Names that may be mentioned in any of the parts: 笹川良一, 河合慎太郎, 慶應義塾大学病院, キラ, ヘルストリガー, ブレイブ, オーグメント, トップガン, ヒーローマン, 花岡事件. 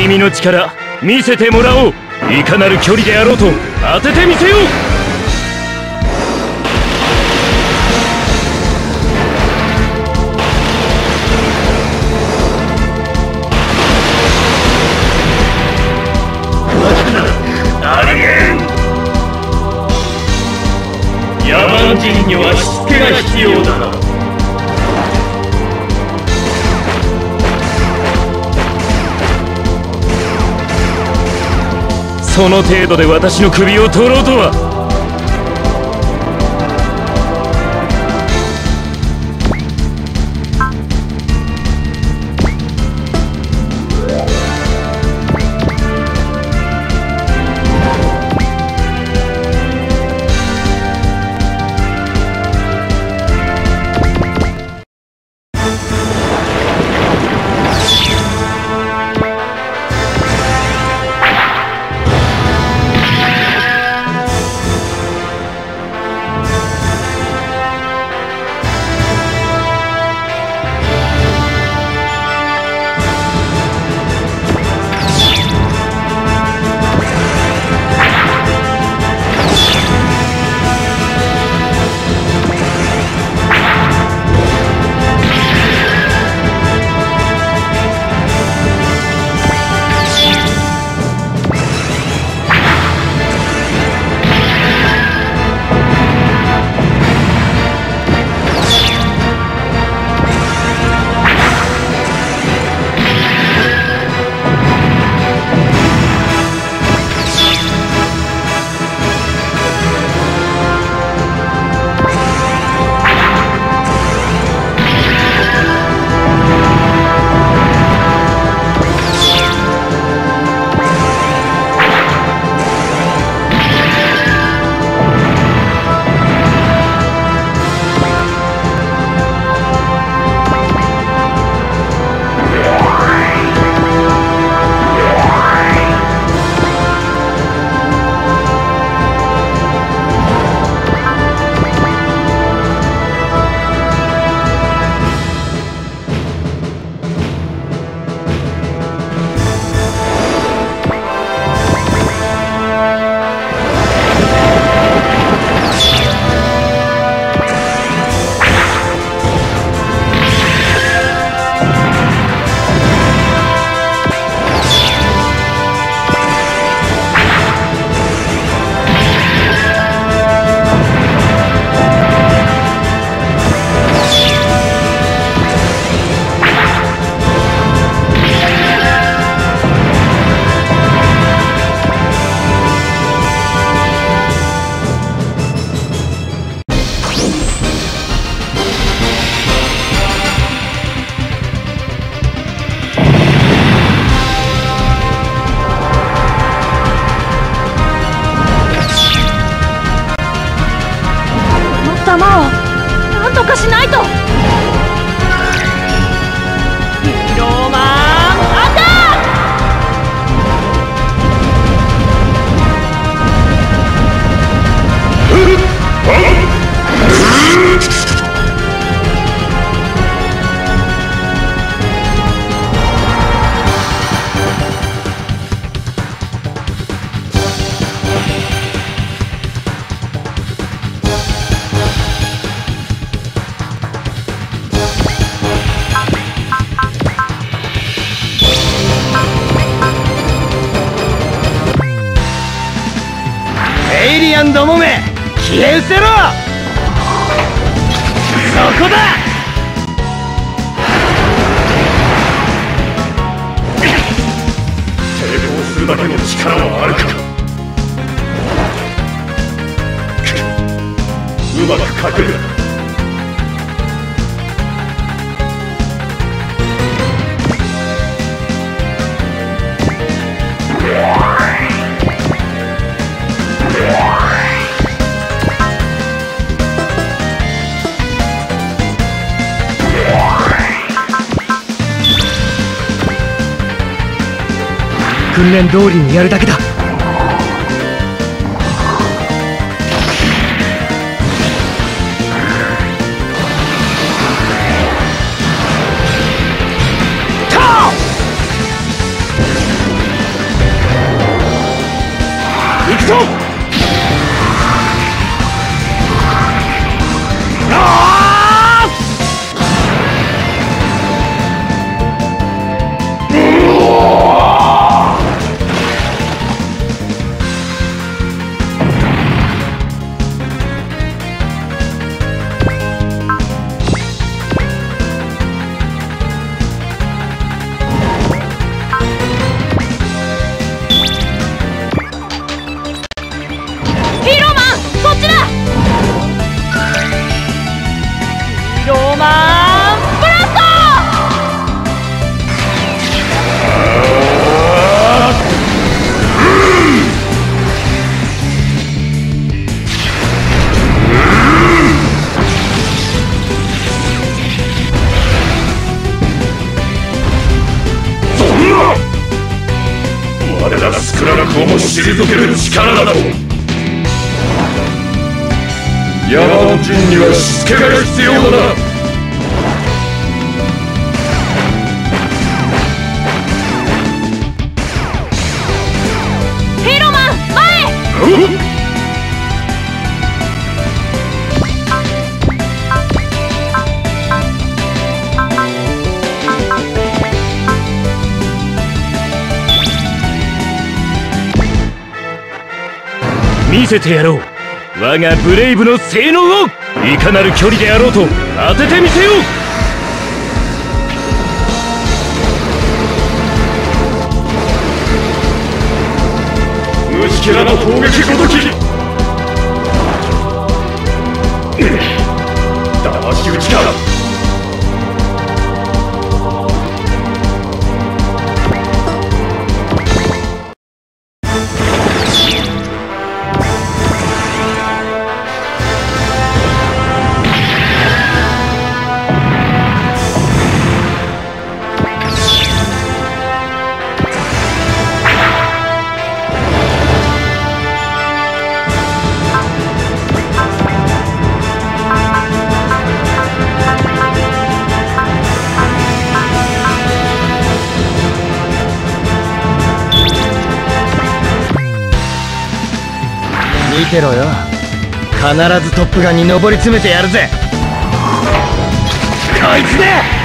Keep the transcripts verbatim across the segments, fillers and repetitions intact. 君の力見せてもらおう。いかなる距離であろうと当ててみせよう。にはしつけが必要だな。その程度で私の首を取ろうとは。どもめ、消えうせろ。そこだ。抵抗するだけの力はあるか。うまく隠れる。訓練通りにやるだけだ。退ける力だと。ヤマト人にはしつけが必要だ。見せてやろう、我がブレイブの性能を。いかなる距離であろうと当ててみせよう。キラの攻撃ごとき騙し討ちか。見てろよ、必ずトップガンに上り詰めてやるぜ。こいつだ。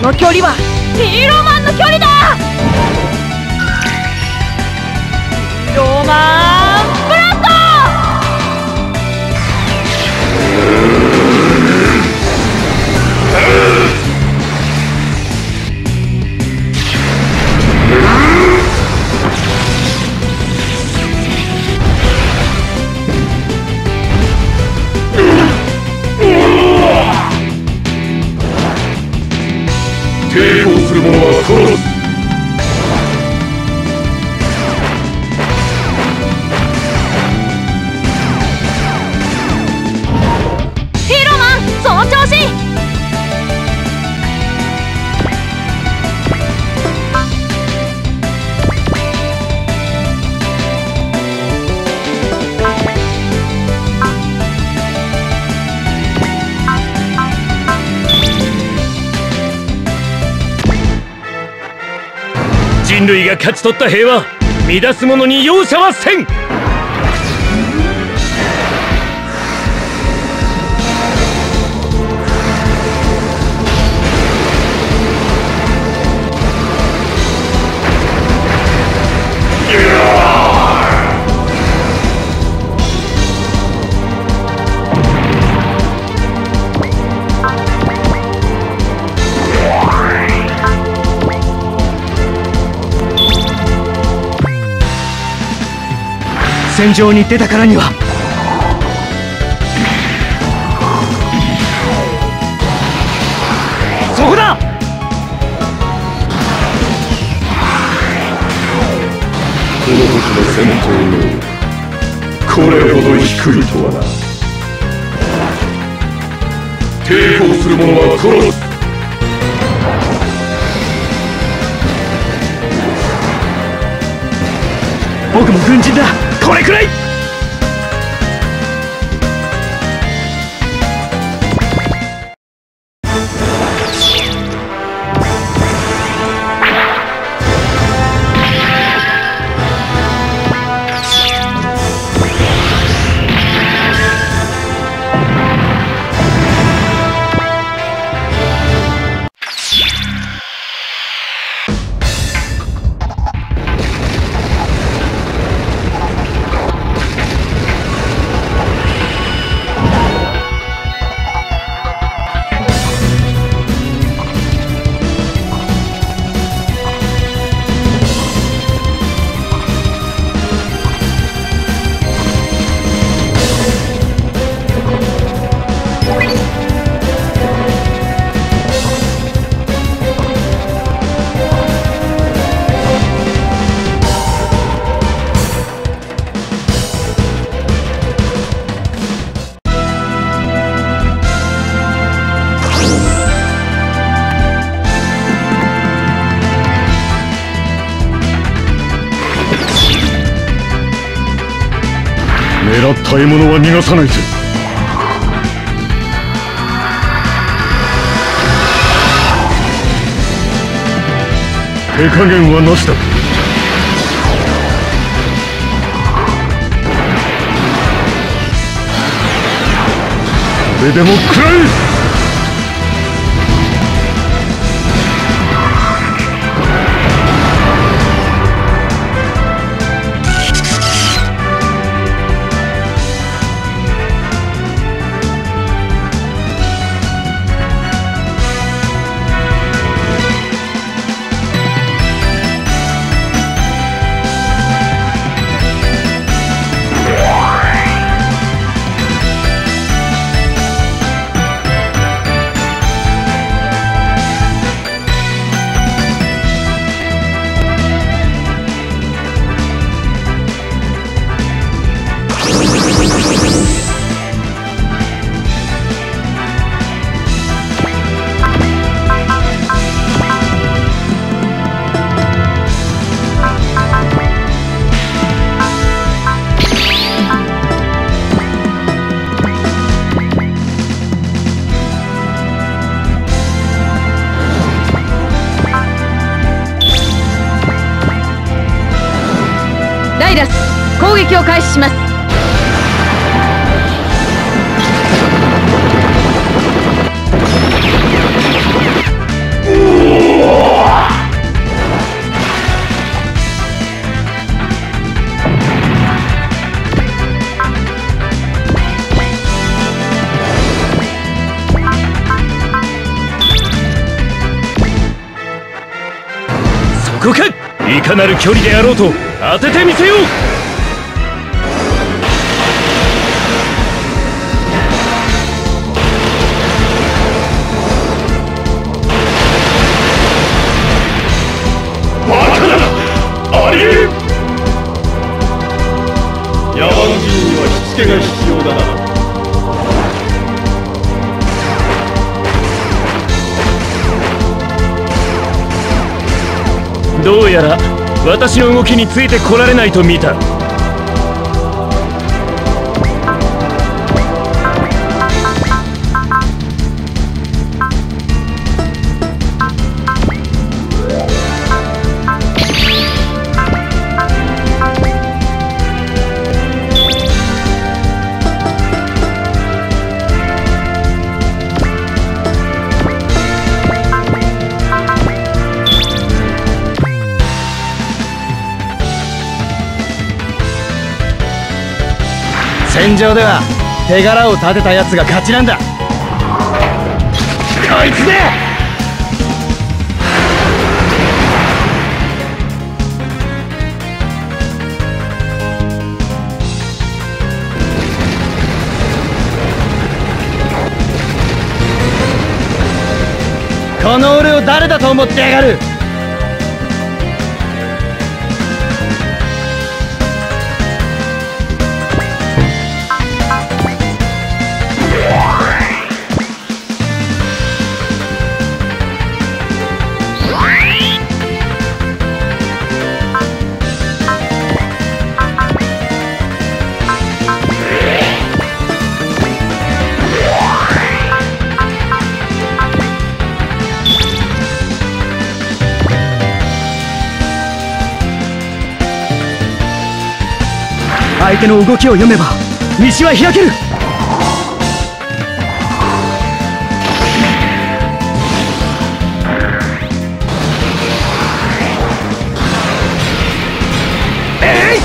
この距離はヒーローマンの距離だ。ヒーローマンブラ人類が勝ち取った平和、乱す者に容赦はせん。戦場に出たからにはそこだ。この時の戦闘のこれほど低いとはな。抵抗する者は殺す。僕も軍人だ。これくらい狙った獲物は逃がさないぜ。手加減はなしだ。これでも食らえ！攻撃を開始します。そこか！いかなる距離であろうと当ててみせよう。手が必要だな。どうやら私の動きについてこられないと見た。戦場では手柄を立てたやつが勝ちなんだ。こいつでこの俺を誰だと思ってやがる。相手の動きを読めば道は開ける。えい！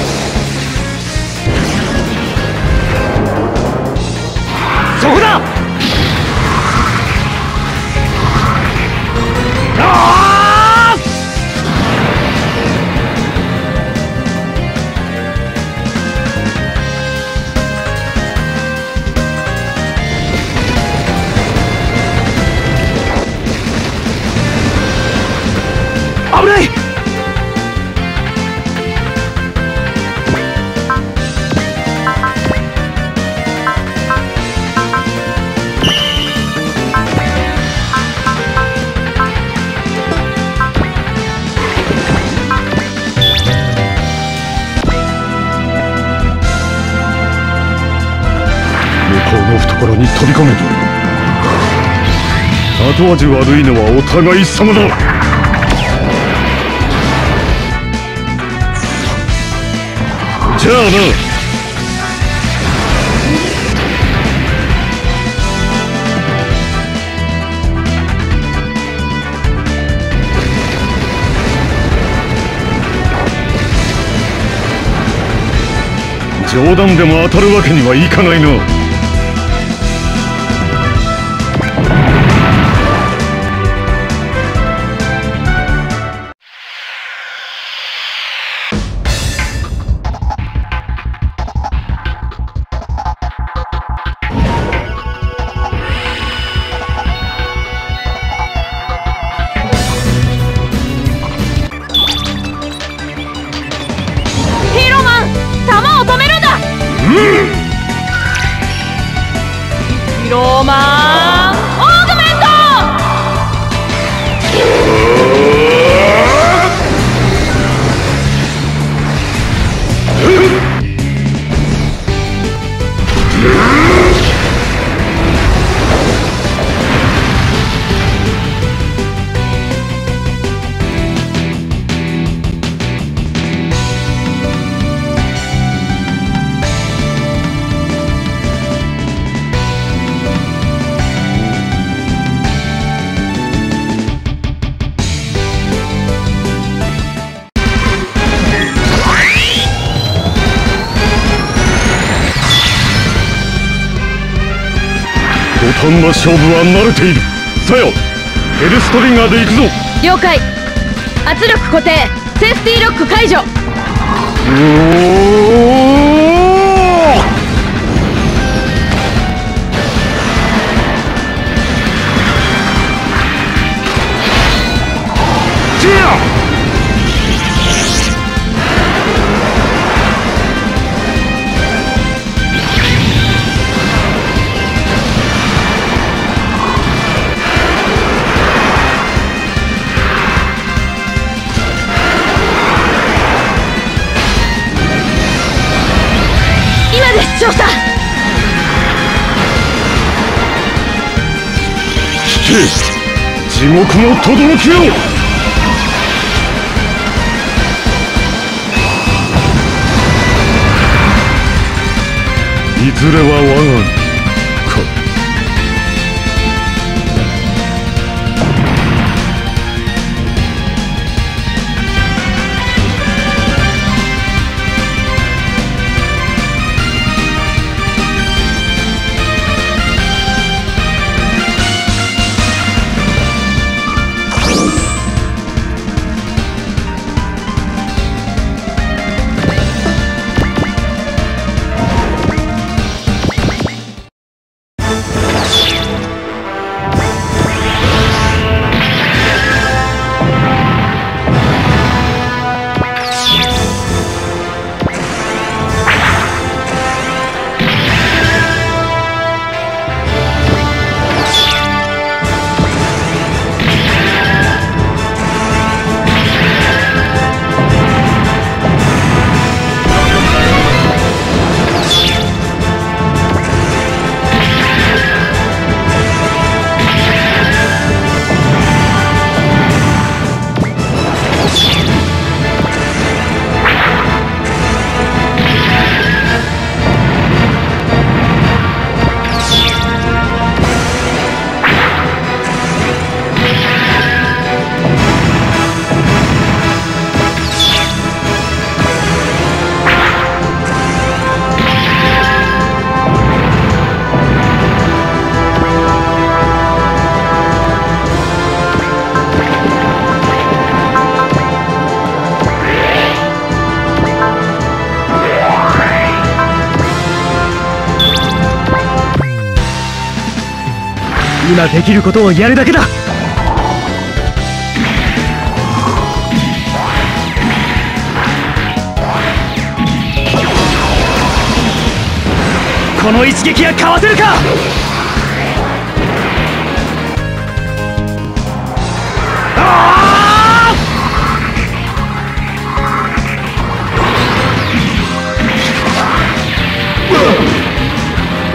そこだ！ああ！危ない！に飛び込めと。後味悪いのはお互い様だ。じゃあな。冗談でも当たるわけにはいかないな。ヒーローマン、弾を止めるんだ。うん、ヒローマンオーグメント。こんな勝負は慣れている。さよ、ヘルストリガーで行くぞ。了解。圧力固定、セーフティーロック解除。地獄のとどろきよ。いずれは我が身か。今できることをやるだけだ。この一撃はかわせるか。ああ、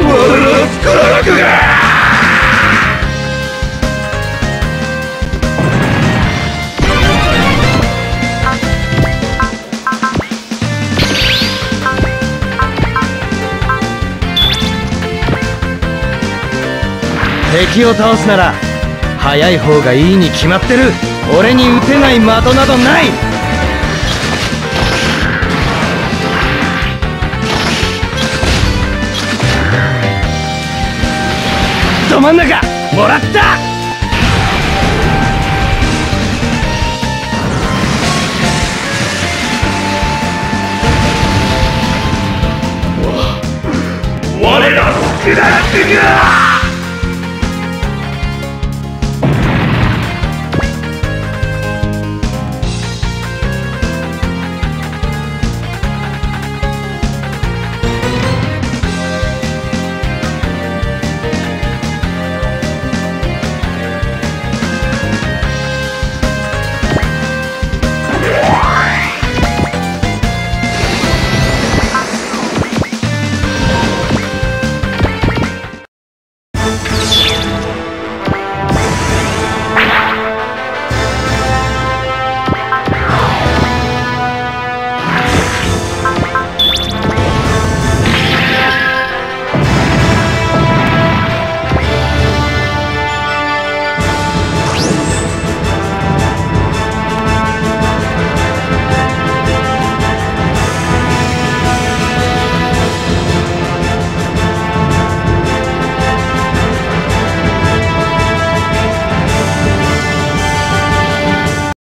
わらつからなか敵を倒すなら早い方がいいに決まってる。俺に撃てない的などない。ど真ん中もらった。